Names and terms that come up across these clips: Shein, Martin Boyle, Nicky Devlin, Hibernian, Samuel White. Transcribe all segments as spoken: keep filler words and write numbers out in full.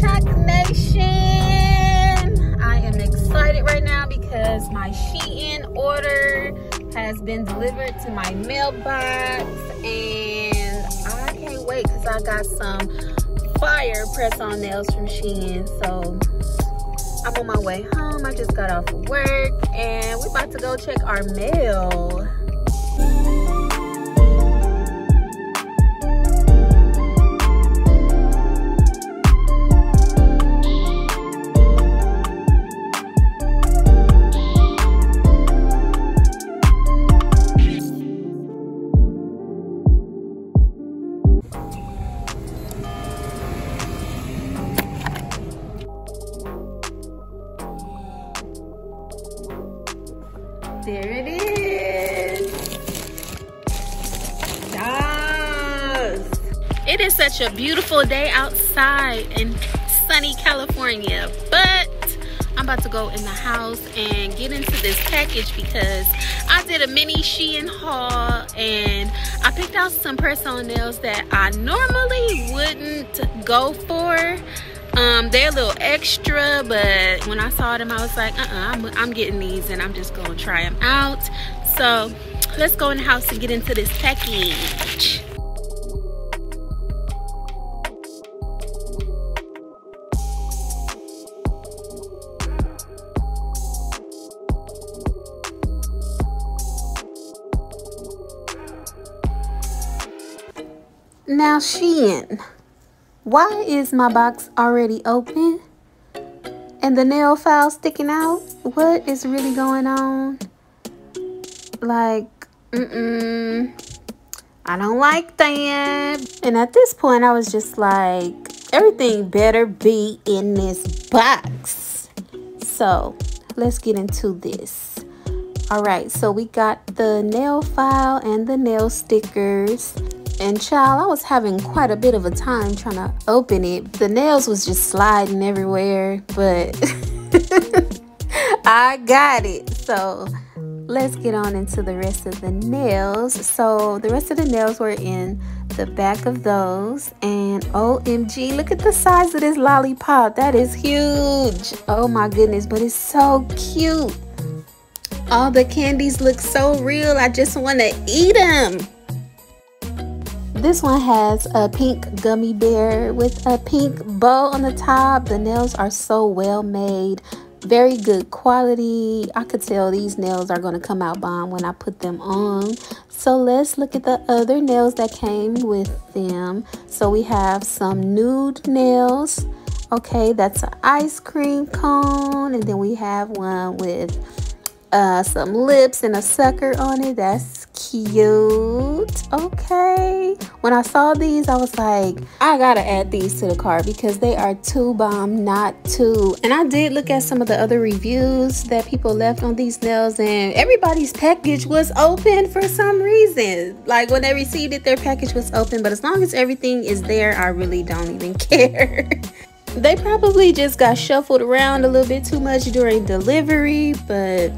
Tech Nation. I am excited right now because my Shein order has been delivered to my mailbox, and I can't wait because I got some fire press-on nails from Shein. So I'm on my way home. I just got off of work and we're about to go check our mail. There it is. Yes. It is such a beautiful day outside in sunny California, but I'm about to go in the house and get into this package because I did a mini Shein haul and I picked out some press-on nails that I normally wouldn't go for. Um, they're a little extra, but when I saw them, I was like, uh-uh, I'm, I'm getting these and I'm just going to try them out. So let's go in the house and get into this package. Now, Shein. Why is my box already open and the nail file sticking out? What is really going on? Like, mm-mm. I don't like that. And at this point, I was just like, everything better be in this box. So let's get into this. All right, so we got the nail file and the nail stickers. And child, I was having quite a bit of a time trying to open it. The nails was just sliding everywhere, but I got it. So let's get on into the rest of the nails. So the rest of the nails were in the back of those. And O M G, look at the size of this lollipop. That is huge. Oh my goodness, but it's so cute. All the candies look so real. I just want to eat them. This one has a pink gummy bear with a pink bow on the top. The nails are so well made, very good quality. I could tell these nails are going to come out bomb when I put them on. So let's look at the other nails that came with them. So we have some nude nails. Okay, that's an ice cream cone. And then we have one with uh, some lips and a sucker on it. That's cute. Okay, when I saw these, I was like, I gotta add these to the cart because they are too bomb not to. And I did look at some of the other reviews that people left on these nails, and everybody's package was open for some reason. Like, when they received it, their package was open, but as long as everything is there, I really don't even care. They probably just got shuffled around a little bit too much during delivery, but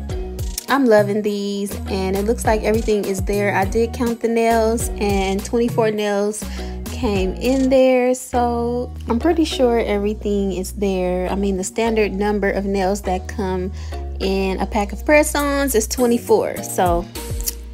I'm loving these, and it looks like everything is there. I did count the nails, and twenty-four nails came in there, so I'm pretty sure everything is there. I mean, the standard number of nails that come in a pack of press-ons is twenty-four, so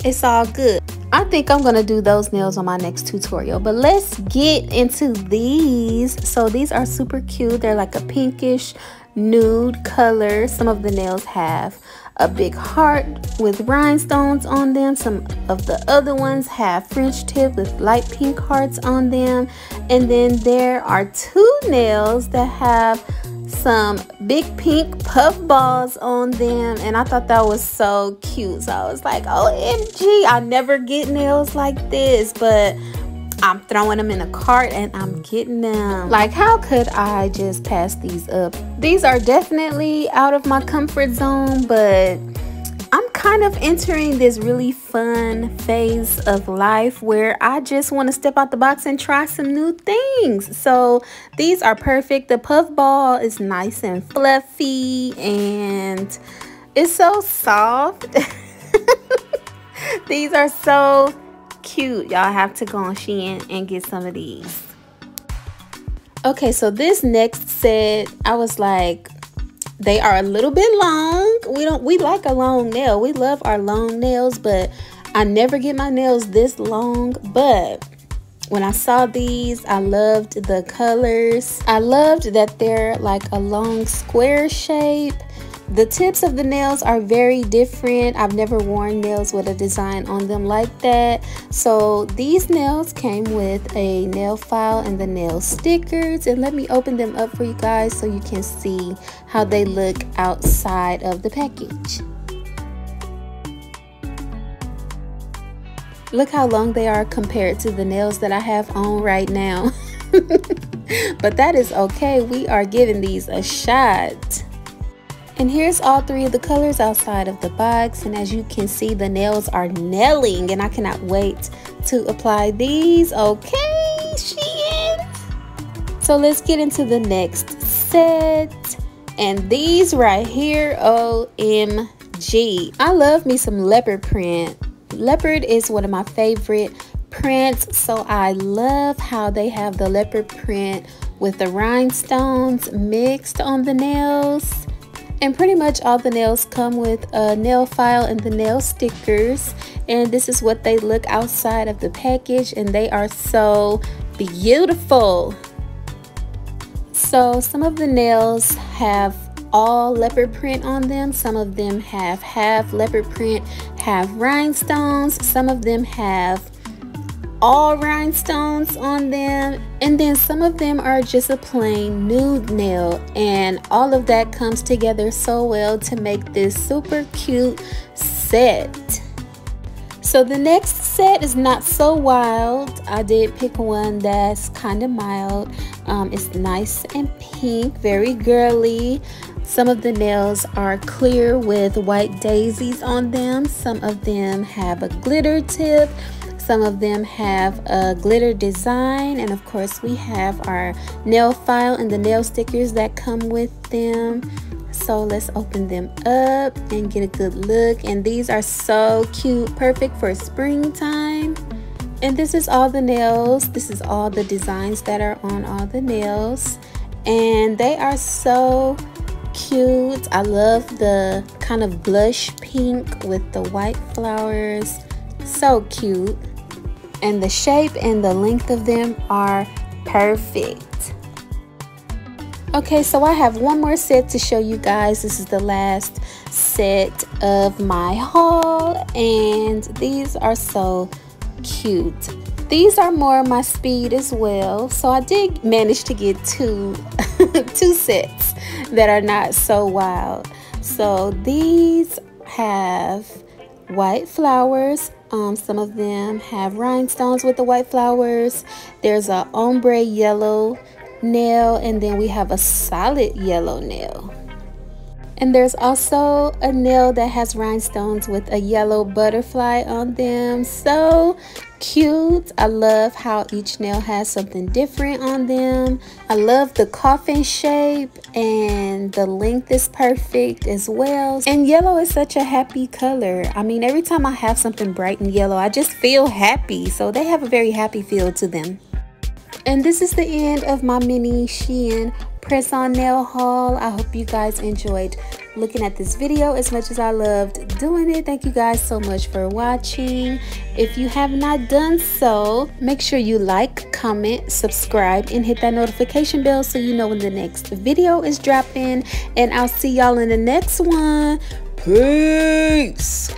it's all good. I think I'm gonna do those nails on my next tutorial, but let's get into these. So these are super cute. They're like a pinkish nude color. Some of the nails have a big heart with rhinestones on them. Some of the other ones have French tip with light pink hearts on them. And then there are two nails that have some big pink puff balls on them, and I thought that was so cute. So I was like, O M G, I never get nails like this, but I'm throwing them in a cart and I'm getting them. Like, how could I just pass these up? These are definitely out of my comfort zone, but I'm kind of entering this really fun phase of life where I just want to step out the box and try some new things. So these are perfect. The puff ball is nice and fluffy and it's so soft. These are so cute. Y'all have to go on Shein and get some of these. Okay, so this next set, I was like, they are a little bit long. We don't we like a long nail. We love our long nails, but I never get my nails this long. But when I saw these, I loved the colors. I loved that they're like a long square shape. The tips of the nails are very different. I've never worn nails with a design on them like that. So these nails came with a nail file and the nail stickers. And let me open them up for you guys so you can see how they look outside of the package. Look how long they are compared to the nails that I have on right now. But that is okay. We are giving these a shot. And here's all three of the colors outside of the box. And as you can see, the nails are nailing, and I cannot wait to apply these. Okay, Shein. So let's get into the next set. And these right here, O M G. I love me some leopard print. Leopard is one of my favorite prints. So I love how they have the leopard print with the rhinestones mixed on the nails. And pretty much all the nails come with a nail file and the nail stickers. And this is what they look outside of the package, and they are so beautiful. So some of the nails have all leopard print on them. Some of them have half leopard print, half rhinestones. Some of them have all rhinestones on them, and then some of them are just a plain nude nail, and all of that comes together so well to make this super cute set. So the next set is not so wild. I did pick one that's kind of mild. Um, it's nice and pink, very girly. Some of the nails are clear with white daisies on them. Some of them have a glitter tip. Some of them have a glitter design, and of course we have our nail file and the nail stickers that come with them. So let's open them up and get a good look. And these are so cute, perfect for springtime. And this is all the nails. This is all the designs that are on all the nails. And they are so cute. I love the kind of blush pink with the white flowers. So cute. And the shape and the length of them are perfect. Okay, so I have one more set to show you guys. This is the last set of my haul, and these are so cute. These are more my speed as well, so I did manage to get two two sets that are not so wild. So these have white flowers. Um, some of them have rhinestones with the white flowers. There's a ombre yellow nail, and then we have a solid yellow nail. And there's also a nail that has rhinestones with a yellow butterfly on them. So cute. I love how each nail has something different on them. I love the coffin shape, and the length is perfect as well. And yellow is such a happy color. I mean, every time I have something bright and yellow, I just feel happy. So they have a very happy feel to them. And this is the end of my mini Shein press on nail haul. I hope you guys enjoyed looking at this video as much as I loved doing it. Thank you guys so much for watching. If you have not done so, make sure you like, comment, subscribe, and hit that notification bell so you know when the next video is dropping. And I'll see y'all in the next one. Peace.